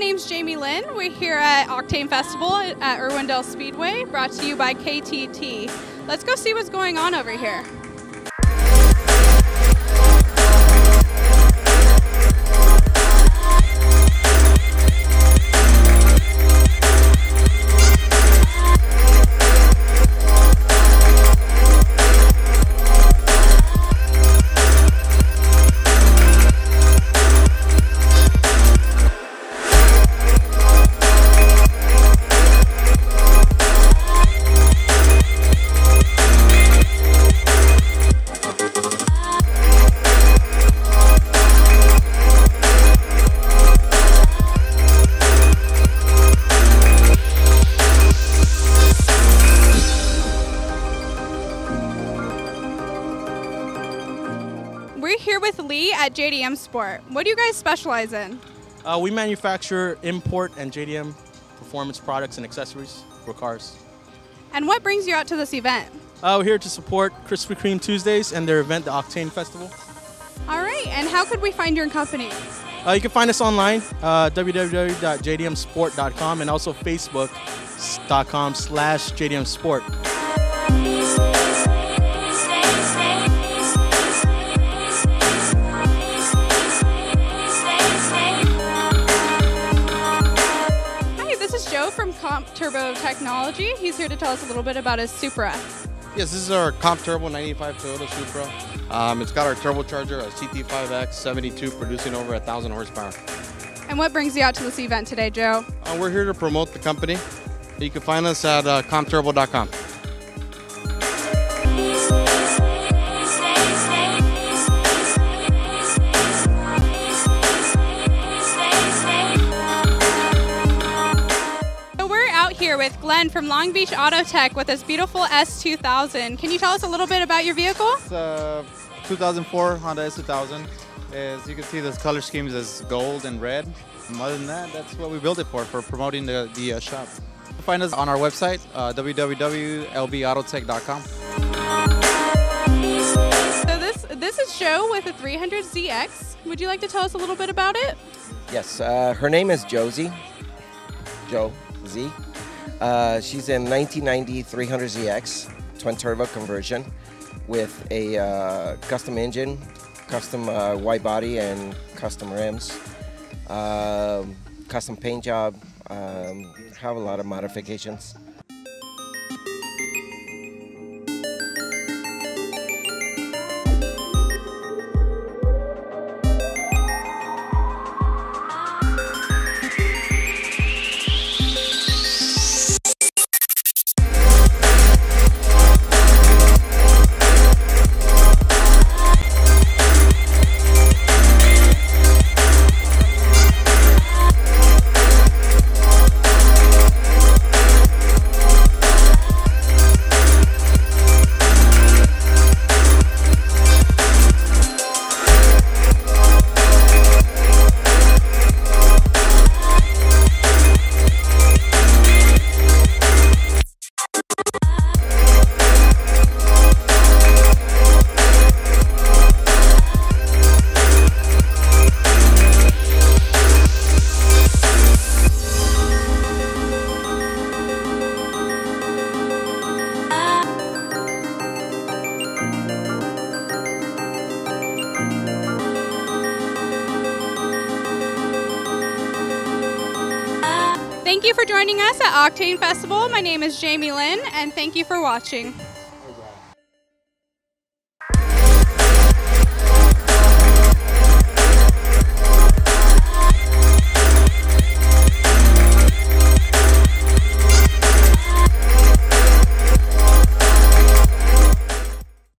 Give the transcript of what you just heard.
name's Jamie Lynn. We're here at Octane Festival at Irwindale Speedway, brought to you by KKT. Let's go see what's going on over here. We're here with Lee at JDM Sport. What do you guys specialize in? We manufacture, import, and JDM performance products and accessories for cars. And what brings you out to this event? We're here to support Krispy Kreme Tuesdays and their event, the Octane Festival. All right, and how could we find your company? You can find us online, www.jdmsport.com, and also facebook.com/JDM Sport. From Comp Turbo Technology. He's here to tell us a little bit about his Supra. Yes, this is our Comp Turbo 95 Toyota Supra. It's got our turbocharger, our CT5X 72, producing over 1,000 horsepower. And what brings you out to this event today, Joe? We're here to promote the company. You can find us at CompTurbo.com. With Glenn from Long Beach Auto Tech with this beautiful S2000. Can you tell us a little bit about your vehicle? It's a 2004 Honda S2000. As you can see, this color scheme is gold and red. And other than that, that's what we built it for promoting the shop. Find us on our website, www.lbautotech.com. So this is Joe with a 300ZX. Would you like to tell us a little bit about it? Yes, her name is Joe-Z. Joe-Z. She's in 1990 300ZX twin turbo conversion with a custom engine, custom wide body and custom rims, custom paint job, have a lot of modifications. Thank you for joining us at Octane Festival. My name is Jamie Lynn, and thank you for watching.